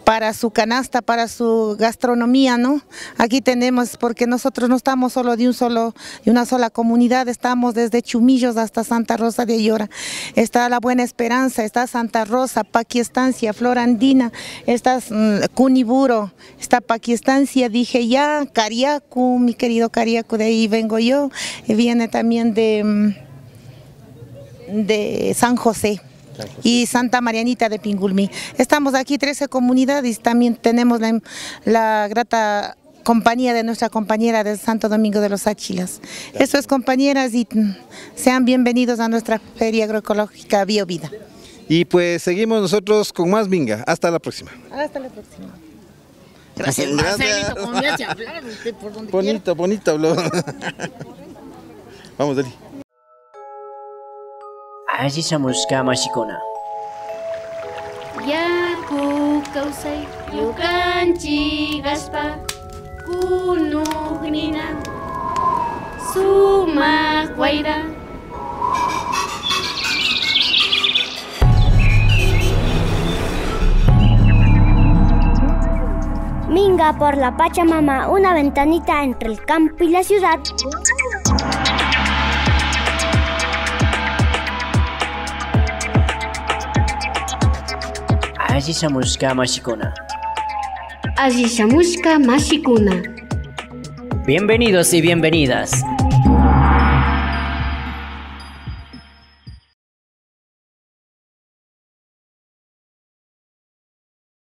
para su canasta, para su gastronomía, ¿no? Aquí tenemos, porque nosotros no estamos solo de un solo, de una sola comunidad, estamos desde Chumillos hasta Santa Rosa de Ayora, está La Buena Esperanza, está Santa Rosa, Paquistancia, Flor Andina, está Cuniburo, está Paquistancia, dije ya, Cariacu, mi querido Cariacu, de ahí vengo yo, viene también de, de San José. Y Santa Marianita de Pingulmí. Estamos aquí trece comunidades, también tenemos la, la grata compañía de nuestra compañera de Santo Domingo de los Áchilas. Eso es, compañeras, y sean bienvenidos a nuestra Feria Agroecológica Biovida. Y pues seguimos nosotros con más Minga. Hasta la próxima. Hasta la próxima. Gracias, Marcelito, como me hace hablar usted por donde quiera. Bonito, bonito habló. Vamos, Deli. Aziza muskama shikona yaku kausai yukanchi gaspa kunugnina suma kwaira Minga por la Pachamama, una ventanita entre el campo y la ciudad. Aziza muska mashikuna. Aziza muska mashikuna. Bienvenidos y bienvenidas.